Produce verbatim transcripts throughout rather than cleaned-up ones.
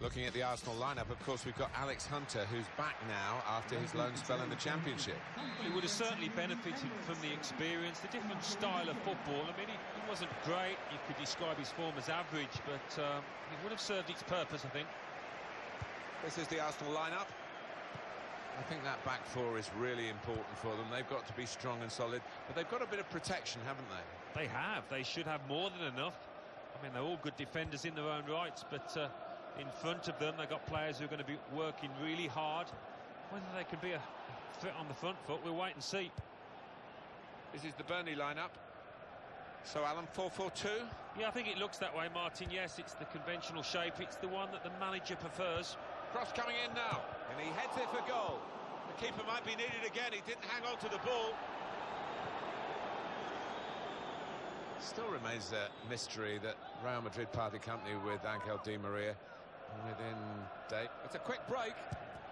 Looking at the Arsenal lineup, of course, we've got Alex Hunter, who's back now after his loan spell in the Championship. Well, he would have certainly benefited from the experience, the different style of football. I mean, he, he wasn't great. You could describe his form as average, but um, it would have served its purpose, I think. This is the Arsenal lineup. I think that back four is really important for them. They've got to be strong and solid, but they've got a bit of protection, haven't they? They have. They should have more than enough. I mean, they're all good defenders in their own rights, but... Uh, in front of them, they've got players who are going to be working really hard. Whether they can be a fit on the front foot, we'll wait and see. This is the Burnley lineup. So, Alan, four four two? Yeah, I think it looks that way, Martin. Yes, it's the conventional shape. It's the one that the manager prefers. Cross coming in now, and he heads it for goal. The keeper might be needed again. He didn't hang on to the ball. Still remains a mystery that Real Madrid parted company with Angel Di Maria. Within day. It's a quick break.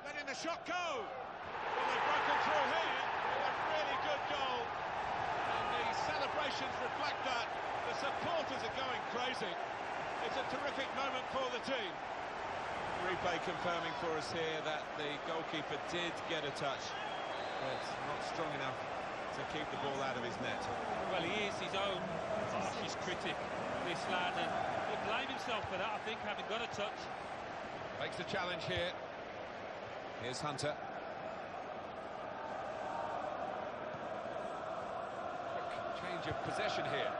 Letting the shot go. Well, they've broken through here. A really good goal. And the celebrations reflect that. The supporters are going crazy. It's a terrific moment for the team. Replay confirming for us here that the goalkeeper did get a touch. But it's not strong enough to keep the ball out of his net. Well, he is his own harshest critic, this lad, and he'll blame himself for that, I think, having got a touch. Makes the challenge here. Here's Hunter. Quick change of possession here.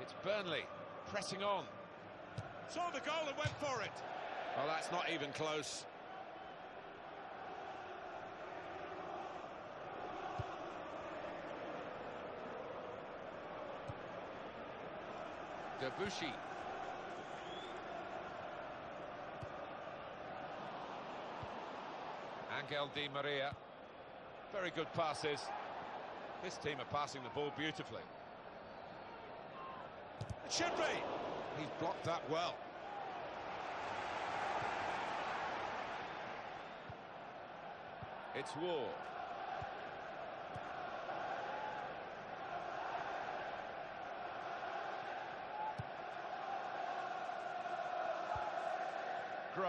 It's Burnley pressing on. Saw the goal and went for it. Well, that's not even close. Debuchy. Angel Di Maria. Very good passes. This team are passing the ball beautifully. It should be. He's blocked that well. It's War. Gray.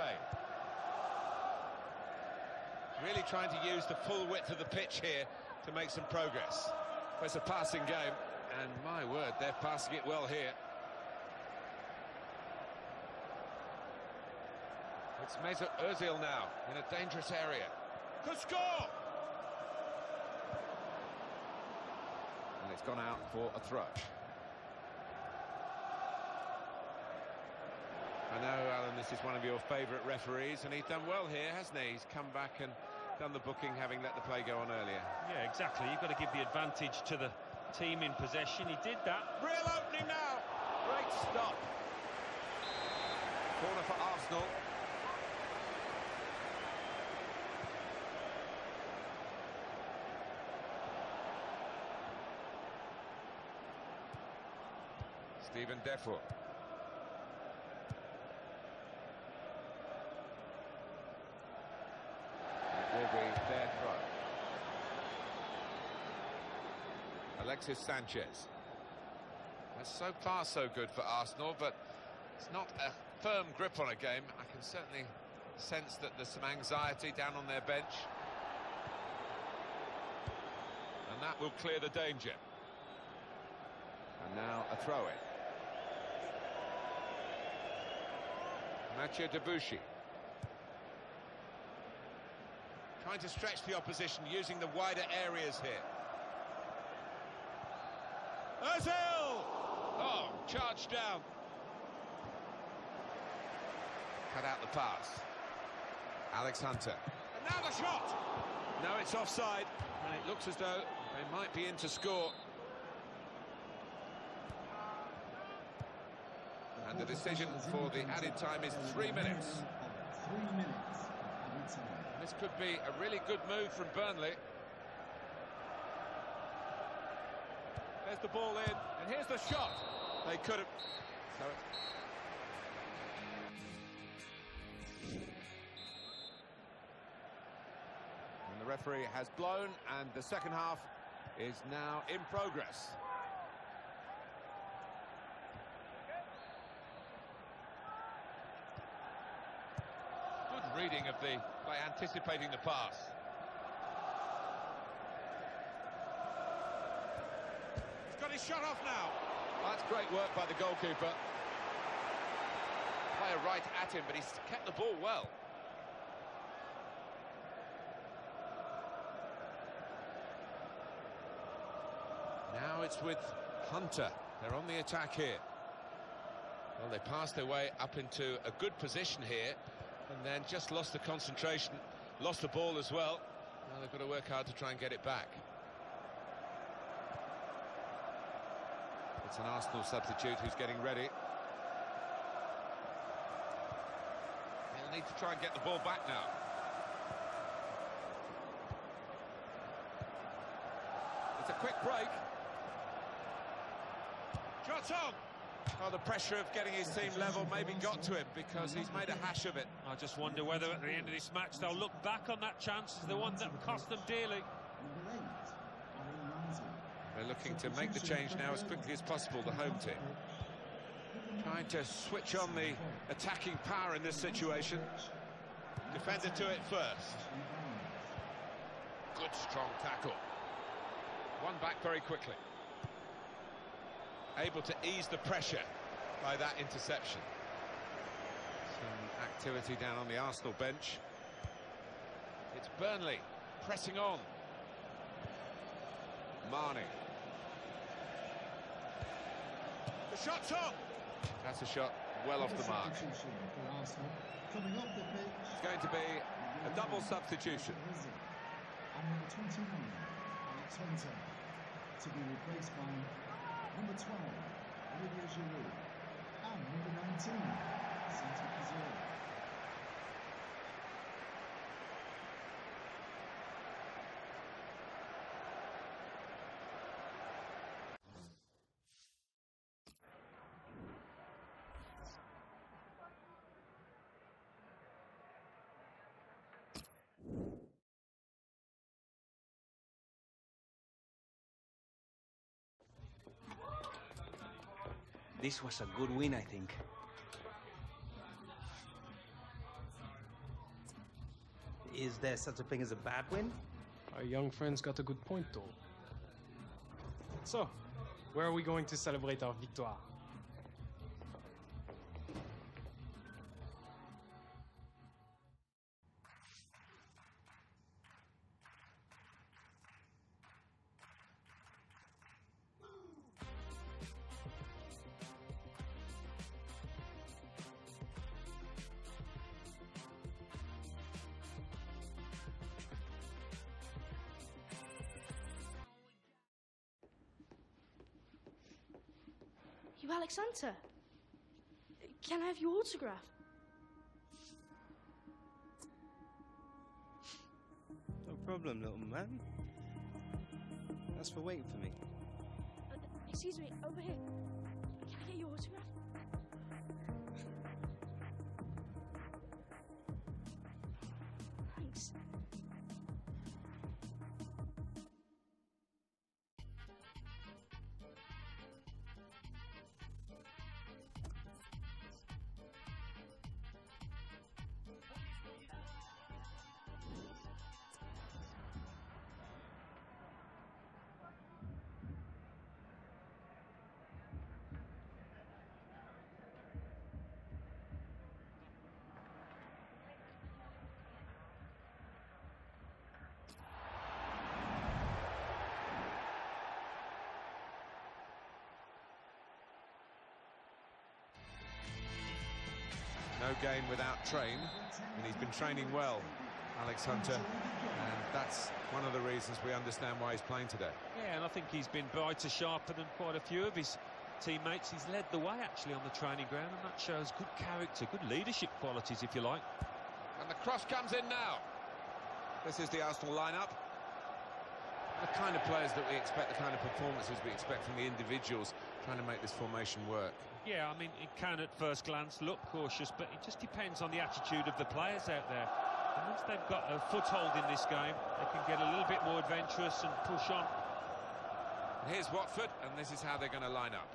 Really trying to use the full width of the pitch here to make some progress. It's a passing game, and my word, they're passing it well here. It's Mesut Ozil now, in a dangerous area. Could score! And it's gone out for a throw. I know, Alan, this is one of your favourite referees, and he's done well here, hasn't he? He's come back and done the booking, having let the play go on earlier. Yeah, exactly. You've got to give the advantage to the team in possession. He did that. Real opening now! Great stop. Corner for Arsenal. Stephen Defoe. It will be their throw. Alexis Sanchez. That's so far so good for Arsenal, but it's not a firm grip on a game. I can certainly sense that there's some anxiety down on their bench. And that will clear the danger. And now a throw-in. Mathieu Debuchy. Trying to stretch the opposition, using the wider areas here. Ozil! Oh, charged down. Cut out the pass. Alex Hunter. And now the shot! Now it's offside, and it looks as though they might be in to score. And the decision for the added time is three minutes. Three minutes. This could be a really good move from Burnley. There's the ball in, and here's the shot. They could have... So and the referee has blown, and the second half is now in progress. Good reading of the... by anticipating the pass. He's got his shot off now. That's great work by the goalkeeper. Player right at him, but he's kept the ball well. Now it's with Hunter. They're on the attack here. Well, they passed their way up into a good position here, and then just lost the concentration, lost the ball as well. Now they've got to work hard to try and get it back. It's an Arsenal substitute who's getting ready. They'll need to try and get the ball back now. It's a quick break. Shot on! Oh, the pressure of getting his team level maybe got to him because he's made a hash of it. I just wonder whether at the end of this match they'll look back on that chance as the one that cost them dearly. They're looking to make the change now as quickly as possible, the home team. Trying to switch on the attacking power in this situation. Defender to it first. Good, strong tackle. One back very quickly. Able to ease the pressure by that interception. Some activity down on the Arsenal bench. It's Burnley pressing on. Marnie. The shot's on! That's a shot well off the mark. It's going to be a double substitution. Number twenty-nine, Alex Hunter, to be replaced by number twelve, Olivier Giroud, and number nineteen, Santi Cazola. This was a good win, I think. Is there such a thing as a bad win? Our young friend's got a good point, though. So, where are we going to celebrate our victoire? You Alex Hunter? Can I have your autograph? No problem, little man. That's for waiting for me. Uh, excuse me, over here. Can I get your autograph? Thanks. No game without train, and he's been training well, Alex Hunter, and that's one of the reasons we understand why he's playing today. Yeah, and I think he's been brighter, sharper than quite a few of his teammates. He's led the way, actually, on the training ground, and that shows good character, good leadership qualities, if you like. And the cross comes in now. This is the Arsenal lineup. The kind of players that we expect, the kind of performances we expect from the individuals trying to make this formation work. Yeah, I mean, it can at first glance look cautious, but it just depends on the attitude of the players out there. And once they've got a foothold in this game, they can get a little bit more adventurous and push on. And here's Watford, and this is how they're going to line up.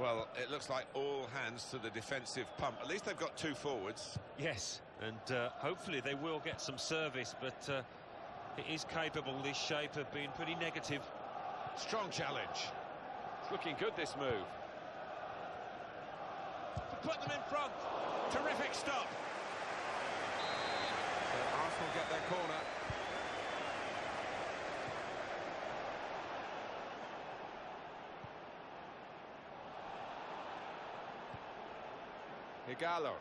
Well, it looks like all hands to the defensive pump. At least they've got two forwards. Yes, and uh, hopefully they will get some service, but uh, it is capable, this shape, of being pretty negative. Strong challenge. It's looking good, this move. To put them in front. Terrific stop. So Arsenal get their corner. Igalo.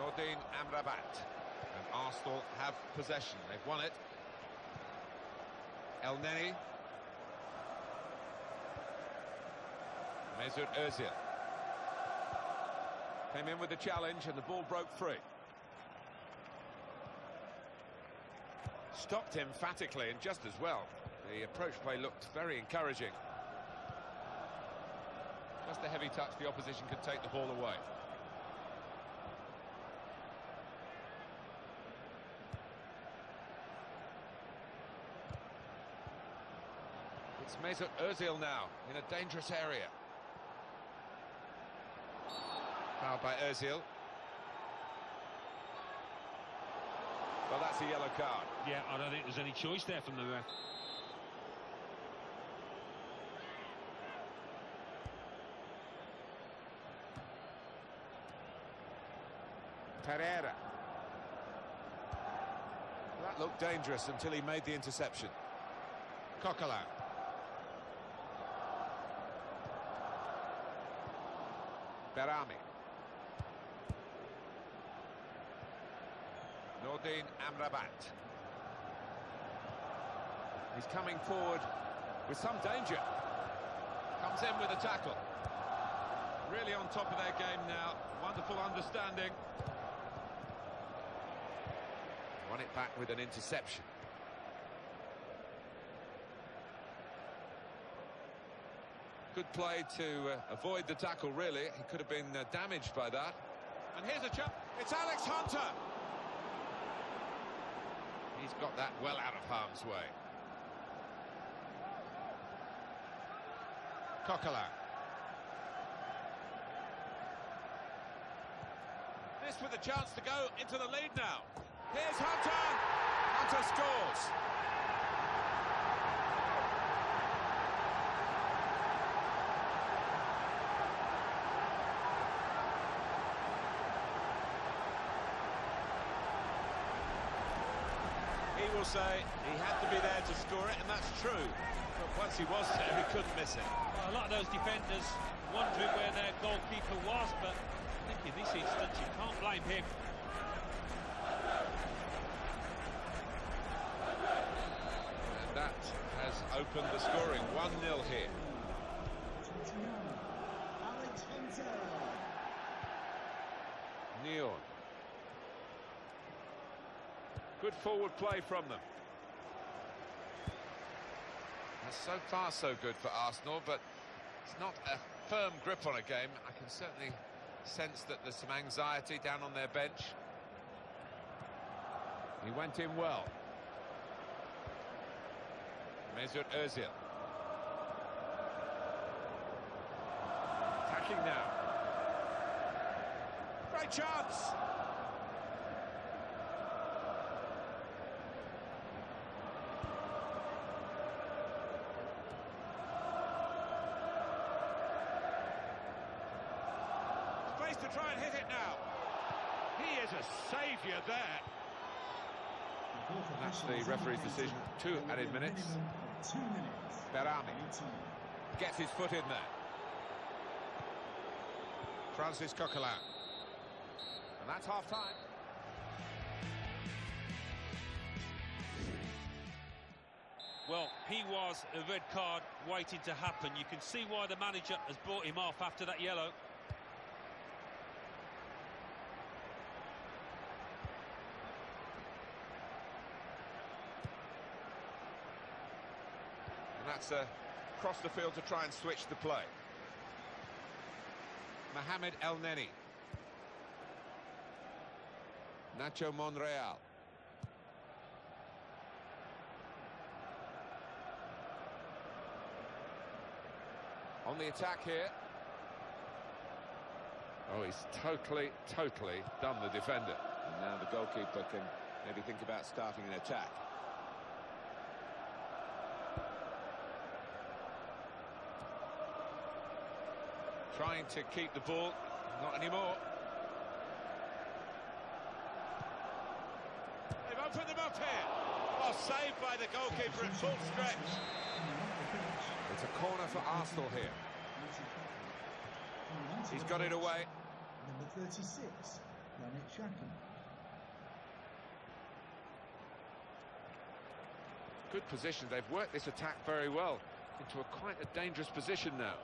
Nordin Amrabat. And Arsenal have possession. They've won it. Elneny. Mesut Ozil. Came in with the challenge and the ball broke free. Stopped emphatically and just as well. The approach play looked very encouraging. Just a heavy touch, the opposition could take the ball away. It's Mesut Ozil now in a dangerous area. Fouled by Ozil. Well, that's a yellow card. Yeah, I don't think there's any choice there from the ref. Pereira. That looked dangerous until he made the interception. Coquelin. Berami. Nordin Amrabat. He's coming forward with some danger. Comes in with a tackle. Really on top of their game now. Wonderful understanding. Won it back with an interception. Good play to uh, avoid the tackle, really. He could have been uh, damaged by that. And here's a chance. It's Alex Hunter. He's got that well out of harm's way. Coquelin. This with a chance to go into the lead now. Here's Hunter. Hunter scores. Will say he had to be there to score it, and that's true, but once he was there he couldn't miss it. Well, a lot of those defenders wondering where their goalkeeper was, but I think in this instance you can't blame him. And that has opened the scoring. One nil here. Alex Hunter. Neon. Good forward play from them. And so far so good for Arsenal, but it's not a firm grip on a game. I can certainly sense that there's some anxiety down on their bench. He went in well. Mesut Ozil. Attacking now. Great chance! To try and hit it now. He is a saviour there. And that's the referee's decision. Two added minutes. Berami gets his foot in there. Francis Coquelin. And that's half time. Well, he was a red card waiting to happen. You can see why the manager has brought him off after that yellow. And that's a cross the field to try and switch the play. Mohamed Elneny. Nacho Monreal. On the attack here. Oh, he's totally, totally done the defender. And now the goalkeeper can maybe think about starting an attack. Trying to keep the ball. Not anymore. They've opened them up here. Oh, saved by the goalkeeper at full stretch. It's a corner for Arsenal here. He's got it away. Number thirty-six, Yannick Shacken. Good position. They've worked this attack very well into a quite a dangerous position now.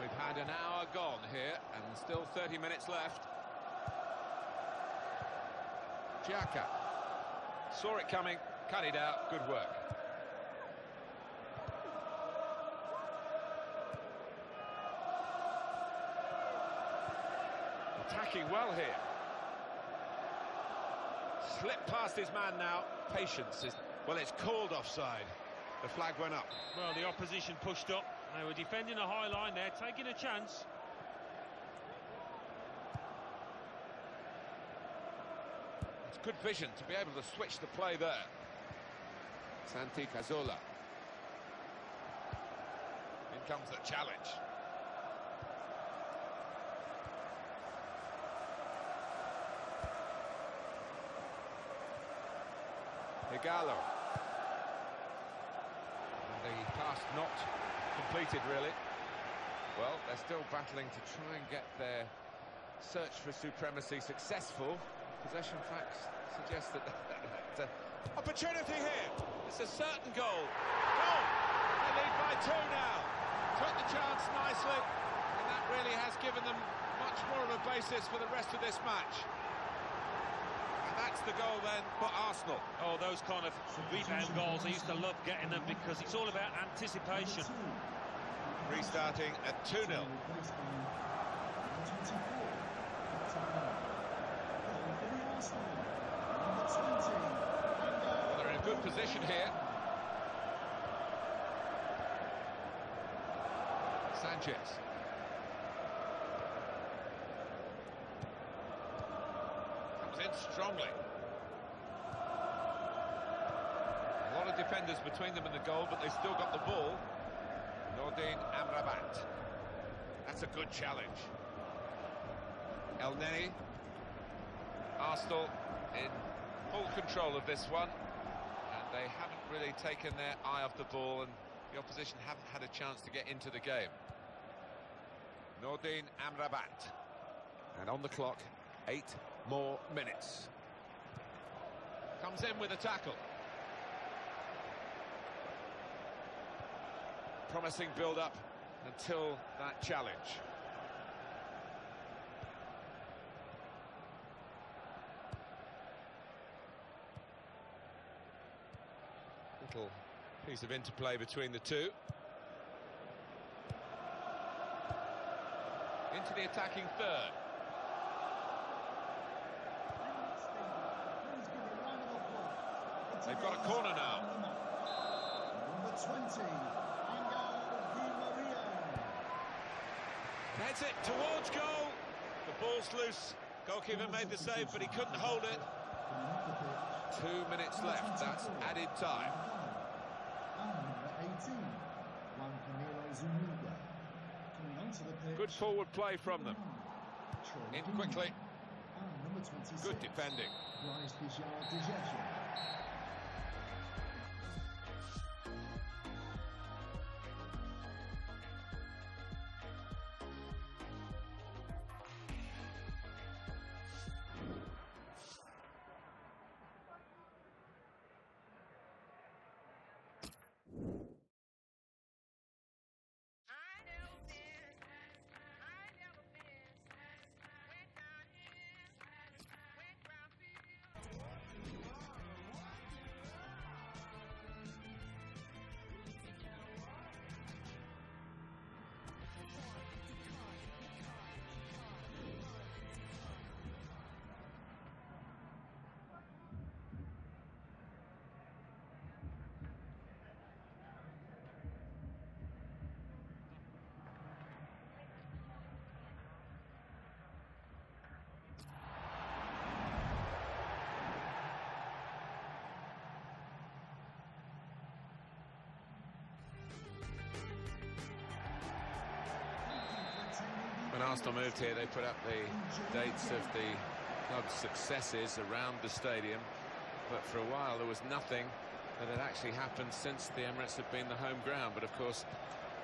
We've had an hour gone here and still thirty minutes left. Xhaka. Saw it coming, cut it out, good work. Attacking well here. Slipped past his man now, patience. Is... Well, it's called offside. The flag went up. Well, the opposition pushed up. They were defending a high line there, taking a chance. Good vision to be able to switch the play there. Santi Cazola. In comes the challenge. Igalo. And the pass not completed, really. Well, they're still battling to try and get their search for supremacy successful. Possession facts suggest that that's an opportunity here. It's a certain goal. Goal! They lead by two now. Took the chance nicely, and that really has given them much more of a basis for the rest of this match. And that's the goal then for Arsenal. Oh, those kind of rebound goals, I used to love getting them because it's all about anticipation. Restarting at two nil. Well, they're in a good position here. Sanchez. Comes in strongly. A lot of defenders between them and the goal, but they've still got the ball. Nordin Amrabat. That's a good challenge. Elneny. Arsenal in full control of this one, and they haven't really taken their eye off the ball, and the opposition haven't had a chance to get into the game. Nordin Amrabat, and on the clock, eight more minutes. Comes in with a tackle. Promising build-up until that challenge. Little piece of interplay between the two. Into the attacking third. They've got a corner now. Number twenty, Angel Di Maria. That's it, towards goal. The ball's loose. Goalkeeper made the save, but he couldn't hold it. Two minutes left, that's added time. Good forward play from them. In quickly. Good defending. last I moved here, they put up the dates of the club's successes around the stadium, but for a while there was nothing that had actually happened since the Emirates had been the home ground. But of course,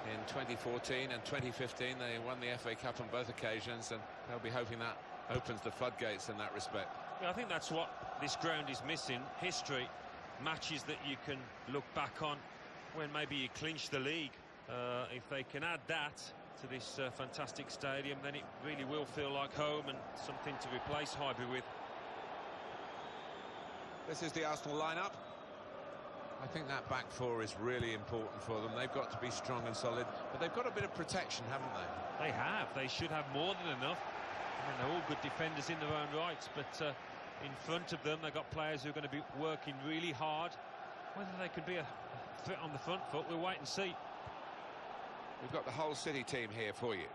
in twenty fourteen and twenty fifteen, they won the F A Cup on both occasions, and they'll be hoping that opens the floodgates in that respect. Yeah, I think that's what this ground is missing, history, matches that you can look back on when maybe you clinch the league. Uh, if they can add that to this uh, fantastic stadium, then it really will feel like home and something to replace Highbury with. This is the Arsenal lineup. I think that back four is really important for them. They've got to be strong and solid, but they've got a bit of protection, haven't they? They have. They should have more than enough. I mean, they're all good defenders in their own rights, but uh, in front of them, they've got players who are going to be working really hard. Whether they could be a threat on the front foot, we'll wait and see. We've got the whole City team here for you.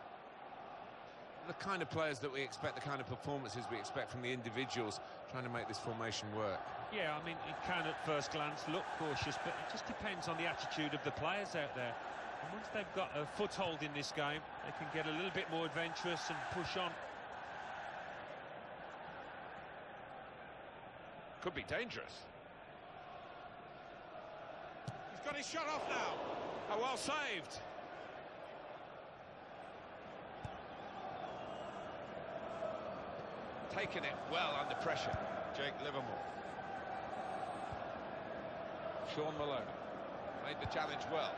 The kind of players that we expect, the kind of performances we expect from the individuals trying to make this formation work. Yeah, I mean, it can at first glance look cautious, but it just depends on the attitude of the players out there. And once they've got a foothold in this game, they can get a little bit more adventurous and push on. Could be dangerous. He's got his shot off now. Oh, well saved. Taken it well under pressure, Jake Livermore. Shaun Maloney made the challenge well.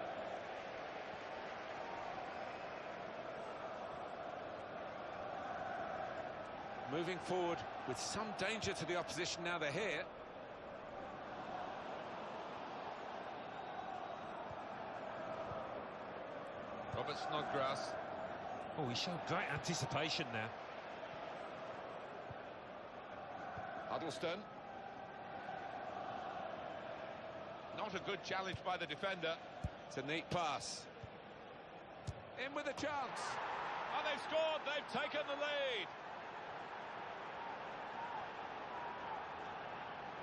Moving forward with some danger to the opposition now they're here. Robert Snodgrass. Oh, he showed great anticipation there. Huddleston. Not a good challenge by the defender. It's a neat pass. In with a chance. And they've scored. They've taken the lead.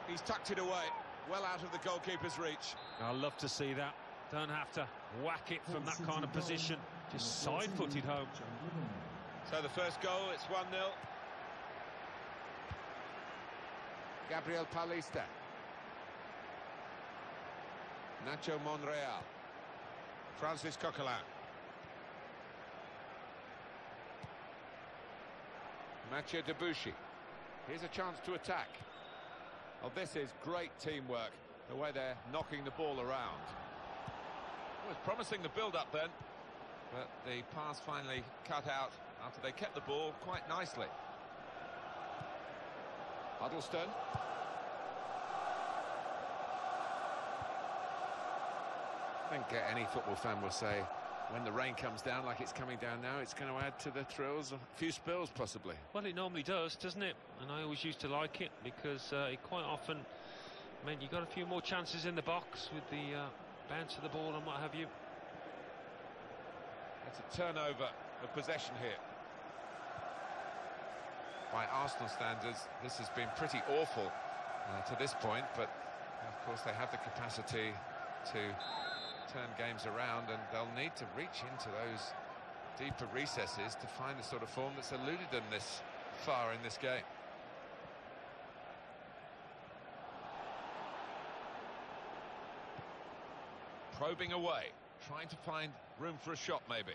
He's tucked it away. Well out of the goalkeeper's reach. I love to see that. Don't have to whack it from that kind of position. Just side-footed home. So the first goal, it's one nil. Gabriel Paulista. Nacho Monreal. Francis Coquelin. Mathieu Debuchy. Here's a chance to attack. Well, this is great teamwork, the way they're knocking the ball around. It was promising the build-up then, but the pass finally cut out after they kept the ball quite nicely. Huddleston. I think uh, any football fan will say, when the rain comes down like it's coming down now, it's going to add to the thrills, a few spills possibly. Well, it normally does, doesn't it? And I always used to like it, because uh, it quite often meant you got a few more chances in the box with the uh, bounce of the ball and what have you. It's a turnover of possession here. By Arsenal standards, this has been pretty awful uh, to this point, but of course they have the capacity to turn games around, and they'll need to reach into those deeper recesses to find the sort of form that's eluded them this far in this game. Probing away, trying to find room for a shot maybe.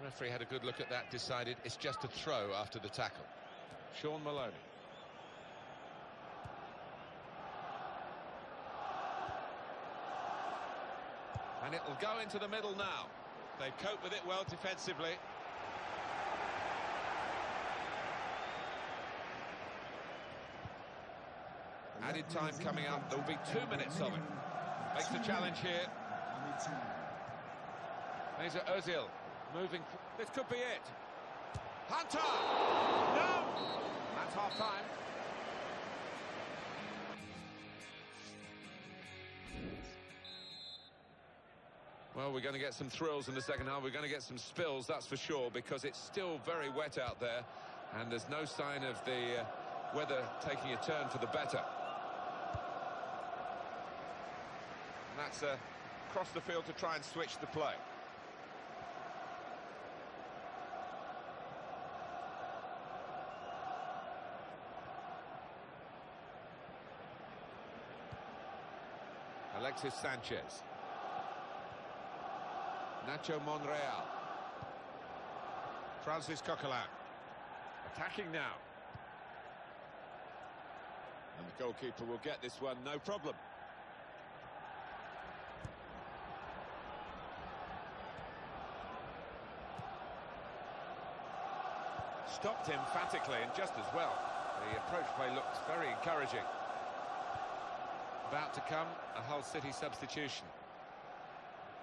The referee had a good look at that, decided it's just a throw after the tackle. Shaun Maloney. And it'll go into the middle now. They've coped with it well defensively. Added time coming up. There'll be two minutes of it. Makes the challenge here. Mesut Ozil. Moving, this could be it. Hunter! No! That's half time. Well, we're going to get some thrills in the second half. We're going to get some spills, that's for sure, because it's still very wet out there, and there's no sign of the uh, weather taking a turn for the better. And that's uh, across the field to try and switch the play. Alexis Sanchez. Nacho Monreal. Francis Coquelin. Attacking now. And the goalkeeper will get this one, no problem. Stopped emphatically and just as well. The approach play looks very encouraging. About to come, a Hull City substitution.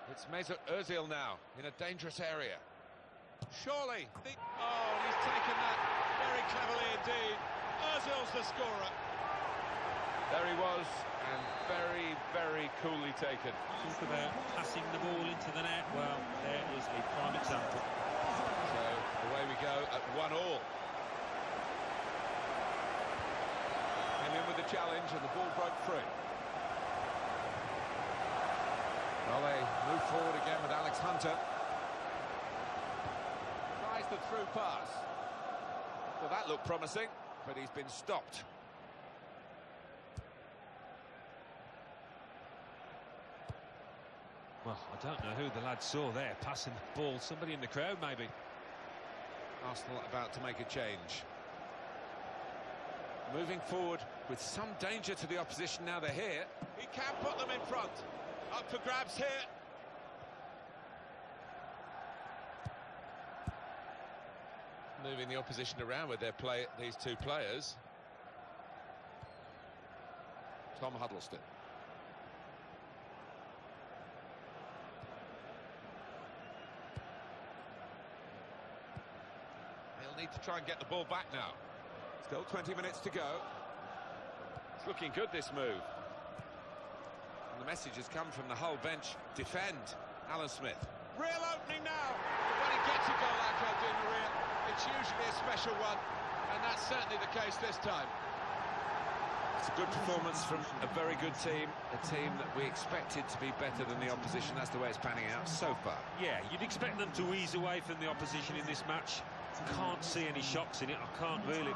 It's Mesut Ozil now, in a dangerous area. Surely, the... oh, and he's taken that very cleverly indeed. Ozil's the scorer. There he was, and very, very coolly taken. Talk about passing the ball into the net. Well, there is a prime example. So, away we go at one all. Came in with the challenge, and the ball broke free. Well, they move forward again with Alex Hunter. Tries the through pass. Well, that looked promising, but he's been stopped. Well, I don't know who the lad saw there passing the ball. Somebody in the crowd, maybe. Arsenal about to make a change. Moving forward with some danger to the opposition now they're here. He can put them in front. Up for grabs here. Moving the opposition around with their play, these two players. Tom Huddleston. They'll need to try and get the ball back now. Still twenty minutes to go. It's looking good, this move. The message has come from the Hull bench. Defend, Alan Smith. Real opening now. When he gets a goal like Angel Di Maria, it's usually a special one, and that's certainly the case this time. It's a good performance from a very good team, a team that we expected to be better than the opposition. That's the way it's panning out so far. Yeah, you'd expect them to ease away from the opposition in this match. Can't see any shocks in it. I can't really.